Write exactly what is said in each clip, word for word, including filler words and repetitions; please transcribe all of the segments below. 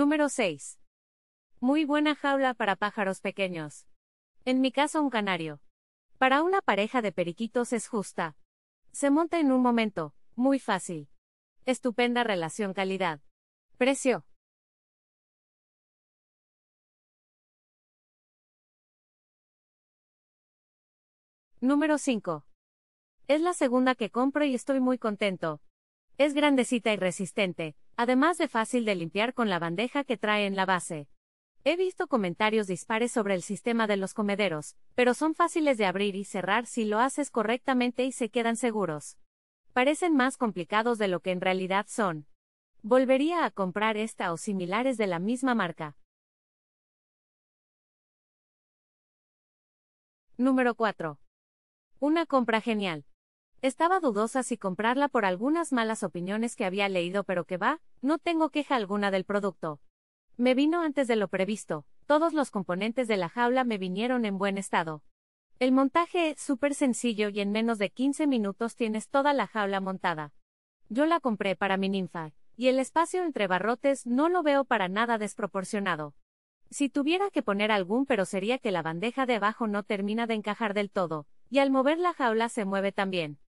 Número seis. Muy buena jaula para pájaros pequeños. En mi caso, un canario. Para una pareja de periquitos es justa. Se monta en un momento, muy fácil. Estupenda relación calidad. Precio. Número cinco. Es la segunda que compro y estoy muy contento. Es grandecita y resistente, además de fácil de limpiar con la bandeja que trae en la base. He visto comentarios dispares sobre el sistema de los comederos, pero son fáciles de abrir y cerrar si lo haces correctamente y se quedan seguros. Parecen más complicados de lo que en realidad son. Volvería a comprar esta o similares de la misma marca. Número cuatro. Una compra genial. Estaba dudosa si comprarla por algunas malas opiniones que había leído, pero que va, no tengo queja alguna del producto. Me vino antes de lo previsto, todos los componentes de la jaula me vinieron en buen estado. El montaje es súper sencillo y en menos de quince minutos tienes toda la jaula montada. Yo la compré para mi ninfa, y el espacio entre barrotes no lo veo para nada desproporcionado. Si tuviera que poner algún pero sería que la bandeja de abajo no termina de encajar del todo, y al mover la jaula se mueve también.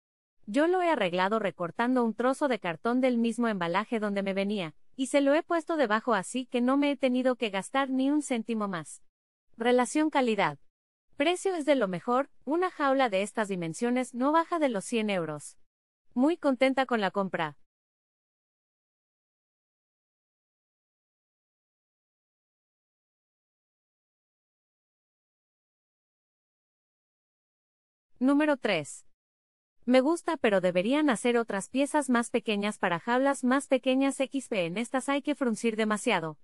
Yo lo he arreglado recortando un trozo de cartón del mismo embalaje donde me venía, y se lo he puesto debajo así que no me he tenido que gastar ni un céntimo más. Relación calidad. Precio es de lo mejor, una jaula de estas dimensiones no baja de los cien euros. Muy contenta con la compra. Número tres. Me gusta, pero deberían hacer otras piezas más pequeñas para jaulas más pequeñas equis pe. En estas hay que fruncir demasiado.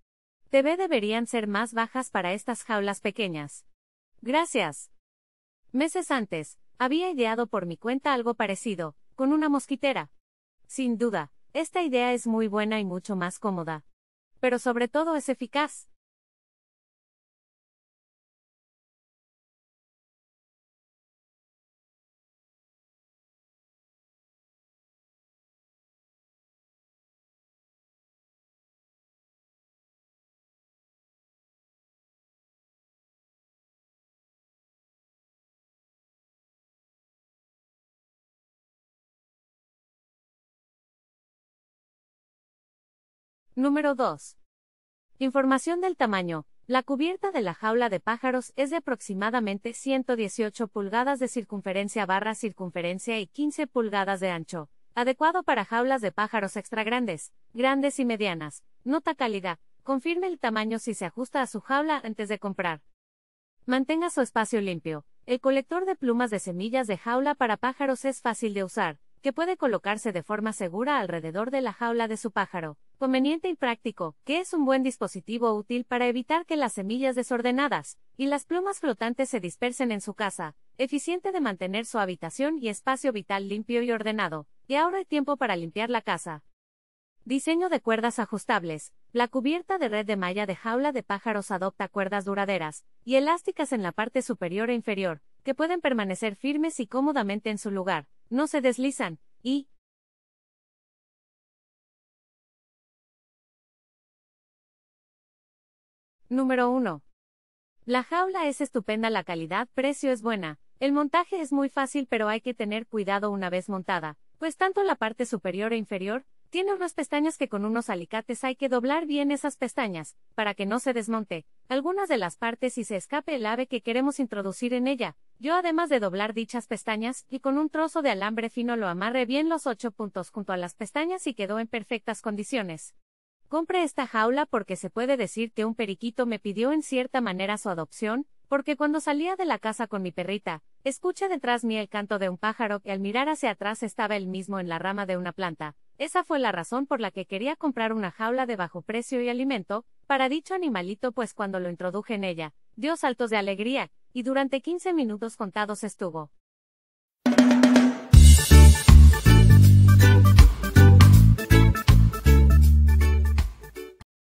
te ve deberían ser más bajas para estas jaulas pequeñas. Gracias. Meses antes, había ideado por mi cuenta algo parecido, con una mosquitera. Sin duda, esta idea es muy buena y mucho más cómoda. Pero sobre todo es eficaz. Número dos. Información del tamaño. La cubierta de la jaula de pájaros es de aproximadamente ciento dieciocho pulgadas de circunferencia barra circunferencia y quince pulgadas de ancho. Adecuado para jaulas de pájaros extra grandes, grandes y medianas. Nota calidad. Confirme el tamaño si se ajusta a su jaula antes de comprar. Mantenga su espacio limpio. El colector de plumas de semillas de jaula para pájaros es fácil de usar, que puede colocarse de forma segura alrededor de la jaula de su pájaro. Conveniente y práctico, que es un buen dispositivo útil para evitar que las semillas desordenadas y las plumas flotantes se dispersen en su casa, eficiente de mantener su habitación y espacio vital limpio y ordenado, y ahorre tiempo para limpiar la casa. Diseño de cuerdas ajustables. La cubierta de red de malla de jaula de pájaros adopta cuerdas duraderas y elásticas en la parte superior e inferior, que pueden permanecer firmes y cómodamente en su lugar, no se deslizan, y Número uno. La jaula es estupenda, la calidad-precio es buena, el montaje es muy fácil, pero hay que tener cuidado una vez montada, pues tanto la parte superior e inferior, tiene unas pestañas que con unos alicates hay que doblar bien esas pestañas, para que no se desmonte algunas de las partes y se escape el ave que queremos introducir en ella. Yo, además de doblar dichas pestañas, y con un trozo de alambre fino lo amarré bien los ocho puntos junto a las pestañas y quedó en perfectas condiciones. Compré esta jaula porque se puede decir que un periquito me pidió en cierta manera su adopción, porque cuando salía de la casa con mi perrita, escuché detrás mí el canto de un pájaro que al mirar hacia atrás estaba él mismo en la rama de una planta. Esa fue la razón por la que quería comprar una jaula de bajo precio y alimento para dicho animalito, pues cuando lo introduje en ella, dio saltos de alegría, y durante quince minutos contados estuvo.